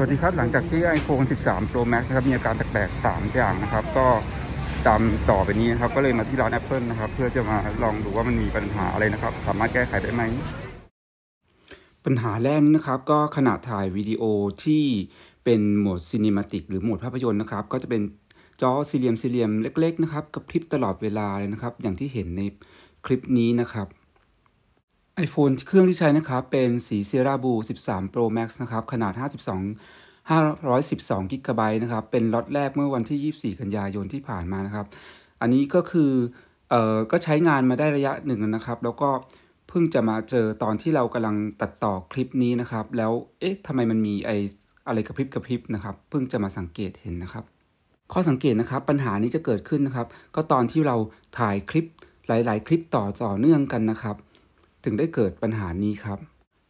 สวัสดีครับหลังจากที่ iPhone 13 Pro Max นะครับมีอาการแปลกๆ3อย่างนะครับก็ตามต่อไปนี้นะครับก็เลยมาที่ร้าน Apple นะครับเพื่อจะมาลองดูว่ามันมีปัญหาอะไรนะครับสามารถแก้ไขได้ไหมปัญหาแรกนะครับก็ขณะถ่ายวิดีโอที่เป็นโหมดซีนิมาติกหรือโหมดภาพยนตร์นะครับก็จะเป็นจอสี่เหลี่ยมเล็กๆนะครับกับพริบตลอดเวลาเลยนะครับอย่างที่เห็นในคลิปนี้นะครับiPhone เครื่องที่ใช้นะครับเป็นสีเซียร่าบลู13 Pro Max นะครับขนาด512 GB นะครับเป็นล็อตแรกเมื่อวันที่24กันยายนที่ผ่านมานะครับอันนี้ก็คือก็ใช้งานมาได้ระยะหนึ่งนะครับแล้วก็เพิ่งจะมาเจอตอนที่เรากำลังตัดต่อคลิปนี้นะครับแล้วเอ๊ะทำไมมันมีอะไรกระพริบนะครับเพิ่งจะมาสังเกตเห็นนะครับข้อสังเกตนะครับปัญหานี้จะเกิดขึ้นนะครับก็ตอนที่เราถ่ายคลิปหลายๆคลิปต่อเนื่องกันนะครับถึงได้เกิดปัญหานี้ครับ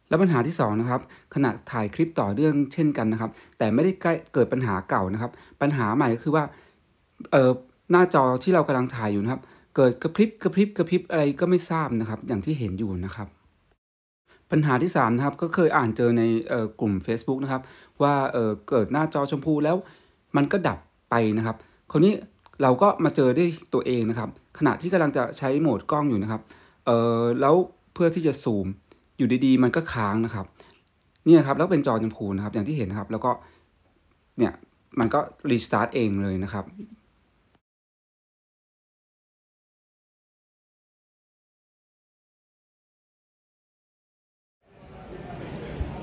และปัญหาที่2นะครับขณะถ่ายคลิปต่อเรื่องเช่นกันนะครับแต่ไม่ได้เกิดปัญหาเก่านะครับปัญหาใหม่ก็คือว่าหน้าจอที่เรากำลังถ่ายอยู่นะครับเกิดกระพริบอะไรก็ไม่ทราบนะครับอย่างที่เห็นอยู่นะครับปัญหาที่3นะครับก็เคยอ่านเจอในกลุ่ม Facebook นะครับว่าเกิดหน้าจอชมพูแล้วมันก็ดับไปนะครับคราวนี้เราก็มาเจอได้ตัวเองนะครับขณะที่กำลังจะใช้โหมดกล้องอยู่นะครับแล้วเพื่อที่จะซูมอยู่ดีๆมันก็ค้างนะครับนี่นะครับแล้วเป็นจอชมพูนะครับอย่างที่เห็นนะครับแล้วก็เนี่ยมันก็รีสตาร์ทเองเลยนะครับ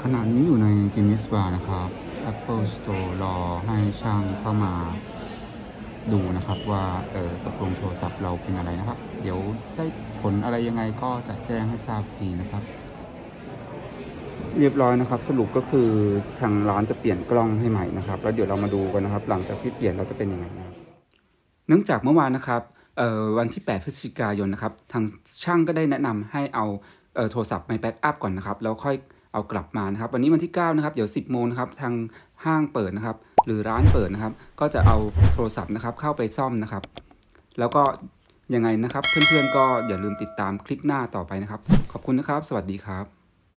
ขณะนี้อยู่ใน Genius Bar นะครับ Apple Store รอให้ช่างเข้ามาดูนะครับว่าตกลงโทรศัพท์เราเป็นอะไรนะครับเดี๋ยวได้ผลอะไรยังไงก็จะแจ้งให้ทราบทีนะครับเรียบร้อยนะครับสรุปก็คือทางร้านจะเปลี่ยนกล้องให้ใหม่นะครับแล้วเดี๋ยวเรามาดูกันนะครับหลังจากที่เปลี่ยนเราจะเป็นยังไงนะครับเนื่องจากเมื่อวานนะครับวันที่8พฤศจิกายนนะครับทางช่างก็ได้แนะนำให้เอาโทรศัพท์ไปแบ็กอัพก่อนนะครับแล้วค่อยเอากลับมานะครับวันนี้วันที่9นะครับเดี๋ยว10 โมงนะครับทางห้างเปิดนะครับหรือร้านเปิดนะครับก็จะเอาโทรศัพท์นะครับเข้าไปซ่อมนะครับแล้วก็ยังไงนะครับเพื่อนๆก็อย่าลืมติดตามคลิปหน้าต่อไปนะครับขอบคุณนะครับสวัสดีครับ